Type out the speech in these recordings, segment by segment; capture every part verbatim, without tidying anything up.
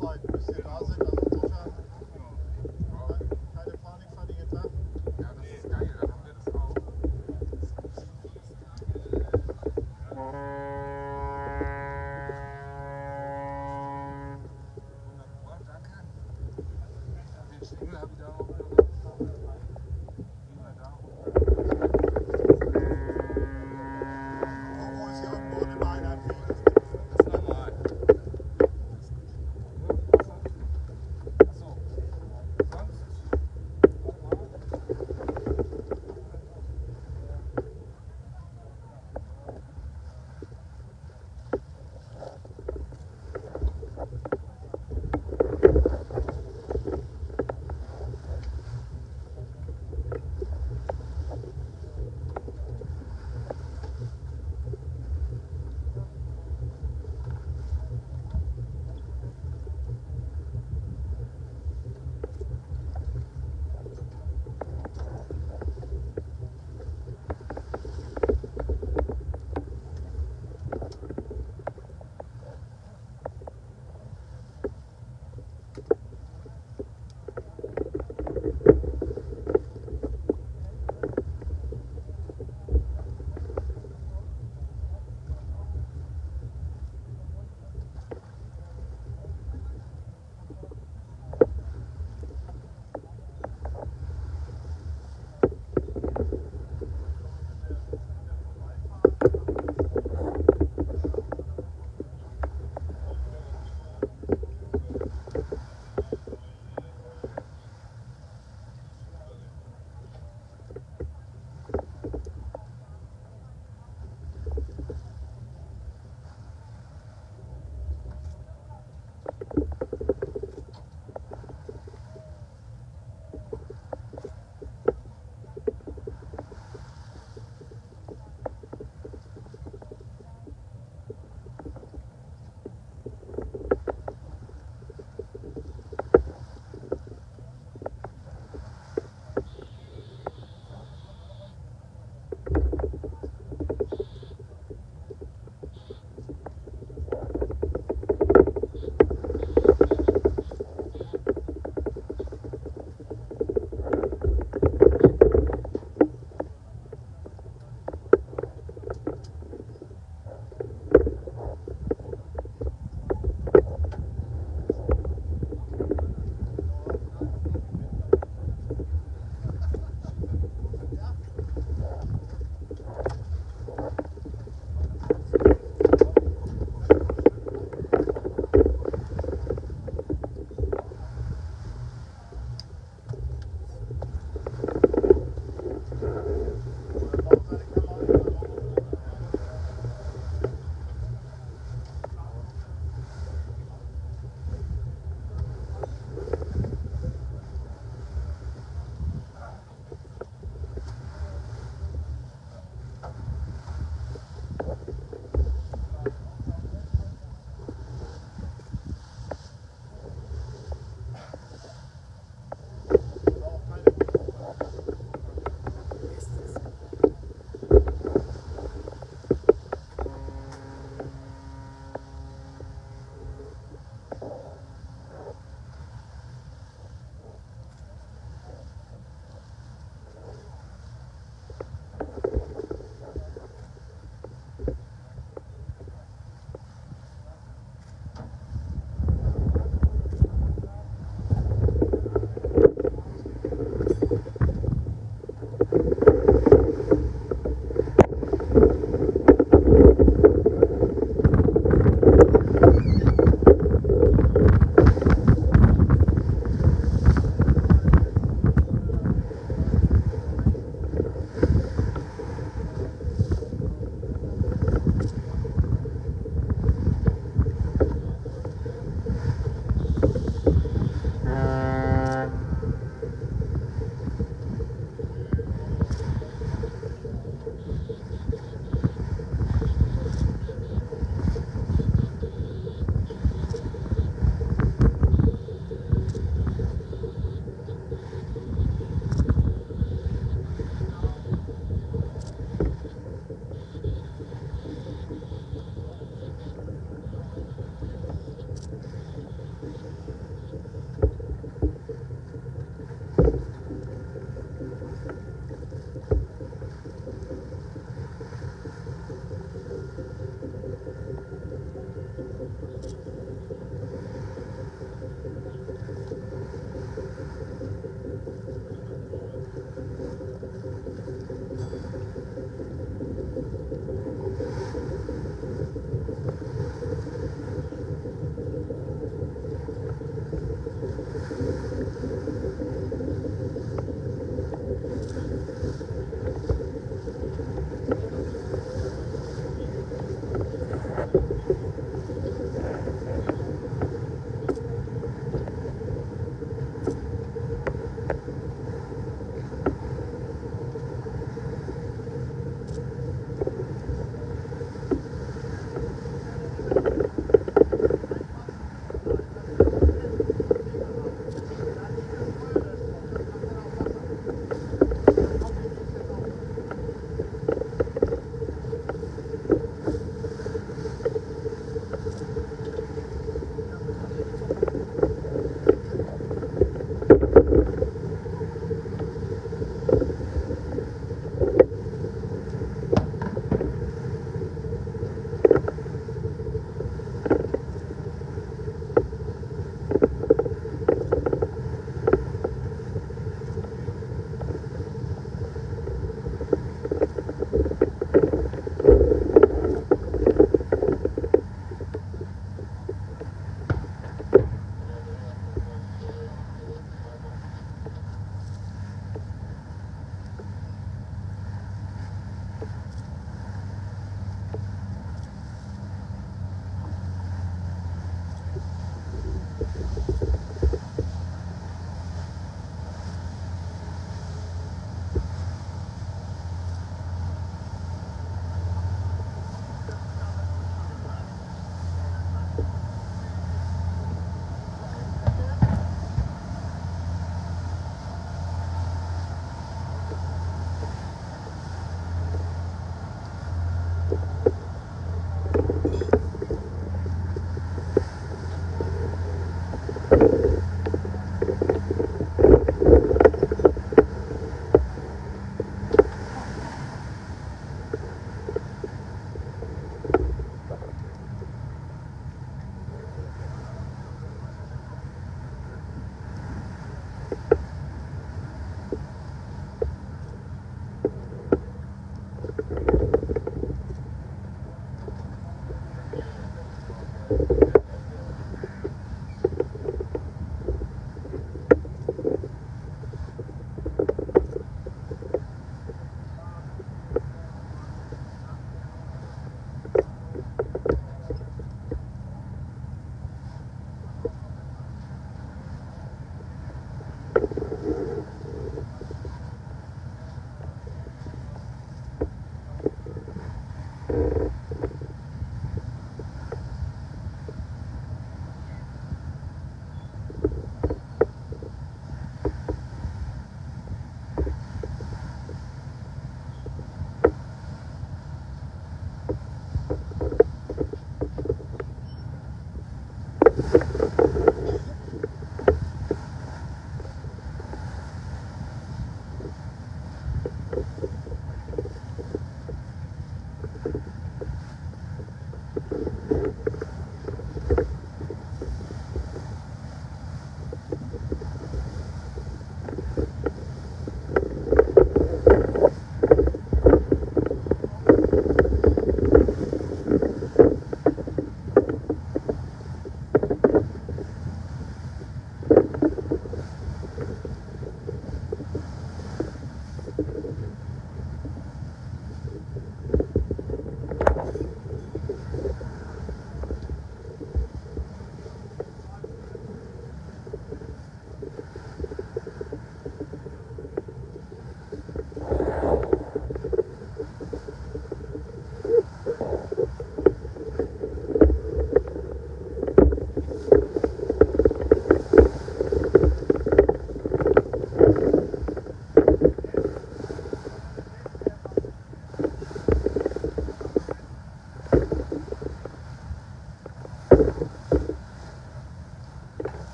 Zeit, bis wir da sind. Also insofern keine Panik für den Tag. Ja, das ist geil, dann haben wir das auch. Wunderbar, danke. Den Schlingel habe ich auch noch.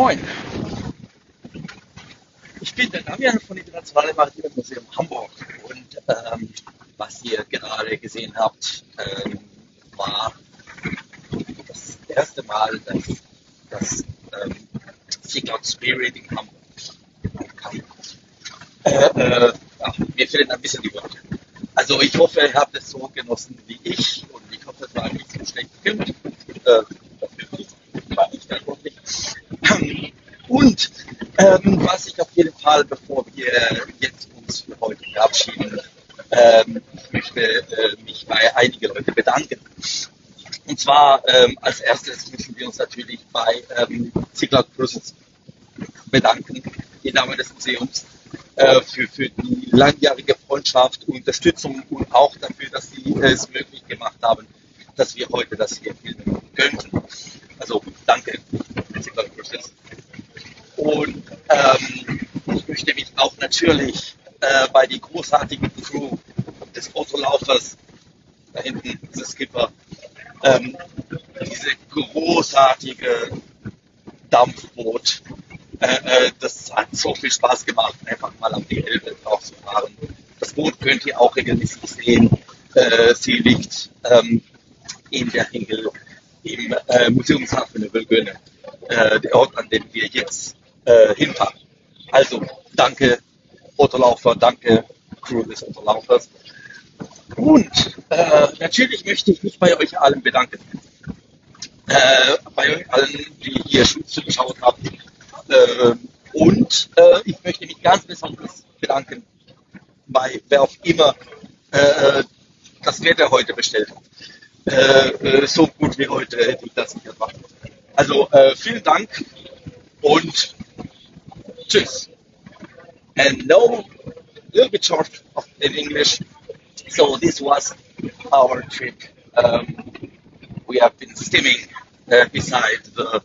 Moin, ich bin der Damian vom Internationalen Maritime Museum Hamburg und ähm, was ihr gerade gesehen habt, ähm, war das erste Mal, dass das ähm, Sea Cloud Spirit in Hamburg kam. Äh, äh, ach, mir fehlen ein bisschen die Worte. Also ich hoffe, ihr habt es so genossen wie ich und ich hoffe, es war nicht so schlecht gefilmt. Äh, Und ähm, was ich auf jeden Fall, bevor wir jetzt uns für heute verabschieden, ähm, ich möchte äh, mich bei einigen Leuten bedanken. Und zwar ähm, als erstes müssen wir uns natürlich bei ähm, Sea Cloud Cruises bedanken, im Namen des Museums, äh, für, für die langjährige Freundschaft, Unterstützung und auch dafür, dass sie äh, es möglich gemacht haben, dass wir heute das hier filmen könnten. Also danke, Sea Cloud Cruises. Und ähm, ich möchte mich auch natürlich äh, bei der großartigen Crew des Otto Lauffers, da hinten ist der Skipper, ähm, diese großartige Dampfboot, äh, äh, das hat so viel Spaß gemacht, einfach mal auf die Elbe drauf zu fahren. Das Boot könnt ihr auch regelmäßig sehen, äh, sie liegt ähm, in der Hingel im äh, Museumshafen in Övelgönne, äh, der Ort, an dem wir jetzt Äh, hinfahren. Also danke Otto Lauffer, danke Crew des Otto Lauffers. Und äh, natürlich möchte ich mich bei euch allen bedanken. Äh, bei euch allen, die hier zugeschaut haben. Äh, und äh, ich möchte mich ganz besonders bedanken bei wer auch immer äh, das Wetter heute bestellt hat. Äh, äh, so gut wie heute hätte ich das nicht erwartet. Also äh, vielen Dank und tschüss. And no, little bit short of, in English. So this was our trip. Um, we have been steaming uh, beside the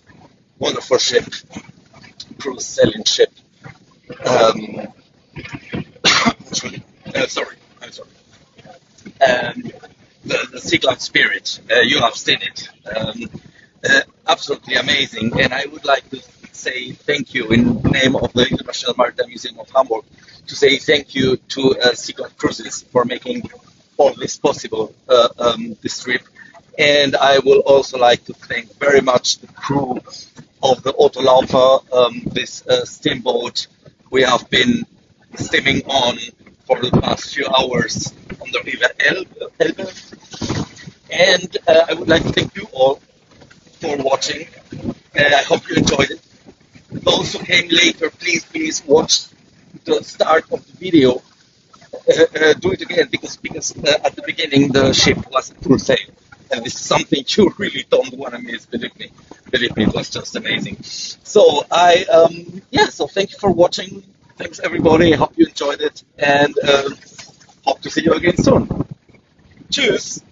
wonderful ship, cruise sailing ship. Um, uh, sorry, I'm sorry. Um, the, the Sea Cloud Spirit. Uh, you have seen it. Um, uh, absolutely amazing. And I would like to say thank you in the name of the International Maritime Museum of Hamburg to say thank you to uh, Sea Cloud Cruises for making all this possible, uh, um, this trip. And I will also like to thank very much the crew of the Otto Lauffer, um, this uh, steamboat we have been steaming on for the past few hours on the river Elbe. Elbe. And uh, I would like to thank you all for watching, and I hope you enjoyed it. Those who came later, please, please watch the start of the video. Uh, uh, do it again, because because uh, at the beginning the ship was through sail, and this is something you really don't want to miss. Believe me, believe me, it was just amazing. So I, um, yeah. So thank you for watching. Thanks everybody. I hope you enjoyed it, and uh, hope to see you again soon. Cheers.